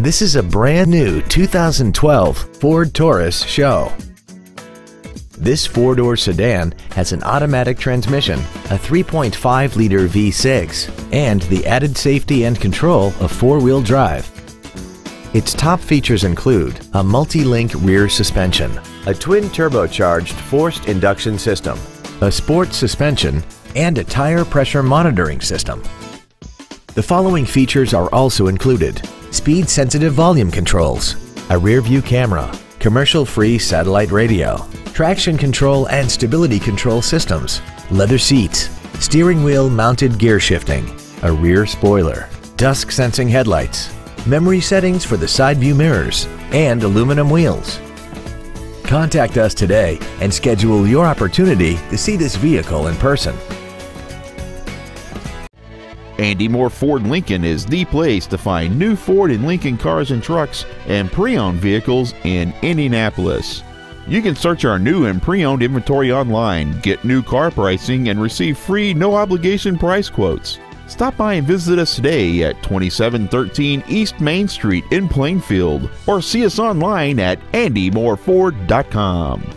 This is a brand new 2012 Ford Taurus SHO. This four-door sedan has an automatic transmission, a 3.5-liter V6, and the added safety and control of four-wheel drive. Its top features include a multi-link rear suspension, a twin-turbocharged forced induction system, a sport suspension, and a tire pressure monitoring system. The following features are also included: speed-sensitive volume controls, a rear-view camera, commercial-free satellite radio, traction control and stability control systems, leather seats, steering wheel mounted gear shifting, a rear spoiler, dusk sensing headlights, memory settings for the side view mirrors, and aluminum wheels. Contact us today and schedule your opportunity to see this vehicle in person. Andy Mohr Ford Lincoln is the place to find new Ford and Lincoln cars and trucks and pre-owned vehicles in Indianapolis. You can search our new and pre-owned inventory online, get new car pricing, and receive free no-obligation price quotes. Stop by and visit us today at 2713 East Main Street in Plainfield, or see us online at andymohrford.com.